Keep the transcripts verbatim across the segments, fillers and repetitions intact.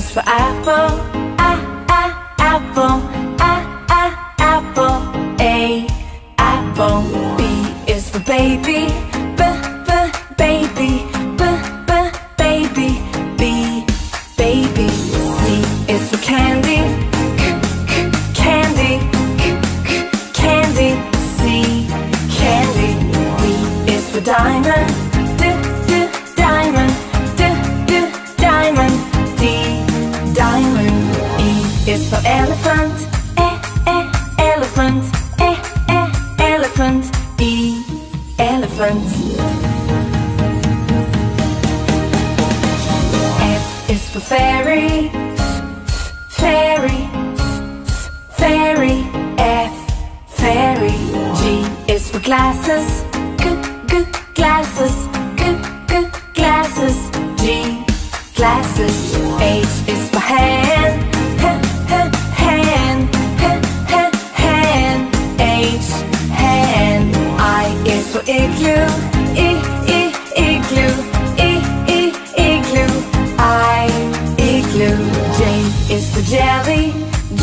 stands for apple, a a apple, a a apple. A apple. B is for baby, b b baby, b b baby, b baby. C is for candy, c c candy, c c candy. C candy. D is for diamond, d d diamond, d d diamond, D diamond. E is for elephant, e e elephant, e e elephant, E elephant. F is for fairy, fairy, fairy, F fairy. G is for glasses, g g glasses, g g glasses, G glasses. H is for hand, h h hand, h h hand, H hand. I is for igloo, i i igloo, i i igloo, I igloo. J is for jelly,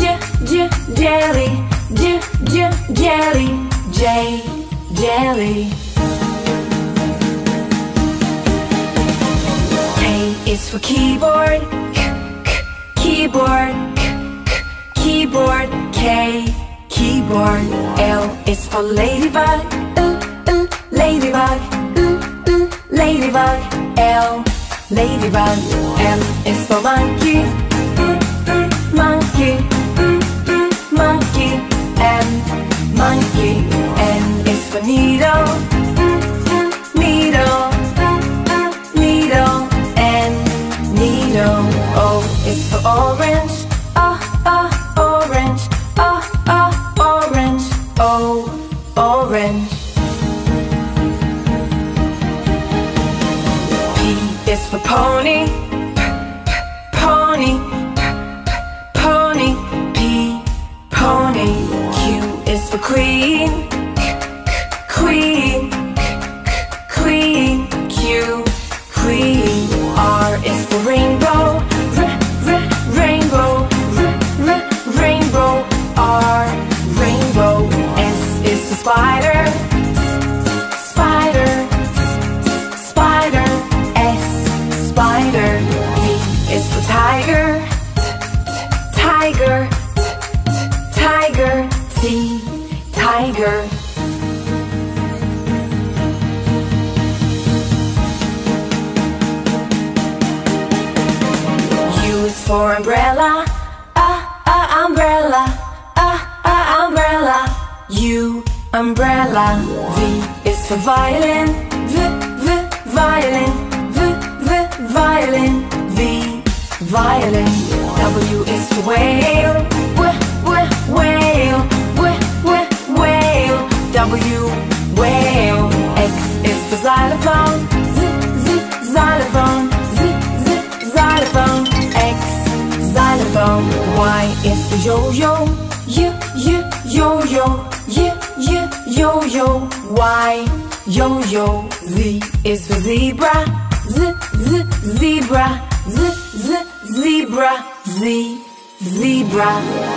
j j jelly, j j jelly, J jelly. It's for keyboard, k k keyboard, k k keyboard, K keyboard. L is for ladybug, ooh ooh ladybug, ooh ooh ladybug, L ladybug. M is for monkey, mm mm monkey, mm mm monkey, M monkey. N is for needle, mm mm needle, mm mm needle. O is for orange, ah ah orange, ah ah orange, O orange. P is for pony, p p pony, p p pony, P pony. Q is for queen, k k queen, k k queen, Q queen. R is for rainbow, r r rainbow, r r rainbow, R rainbow. S is for spider, s spider, s spider, S spider. T is for tiger, t tiger, t tiger, T tiger. For umbrella, ah ah umbrella, ah ah umbrella, U umbrella. V is for violin, v v violin, v v violin, V violin. W is for whale, w w whale, w w whale, W whale. X is for xylophone, z z xylophone, z z xylophone, X xylophone. Y is for yo-yo, y y yo-yo, y y yo-yo, Y yo-yo. Z is for zebra, z z zebra, z z zebra, Z zebra.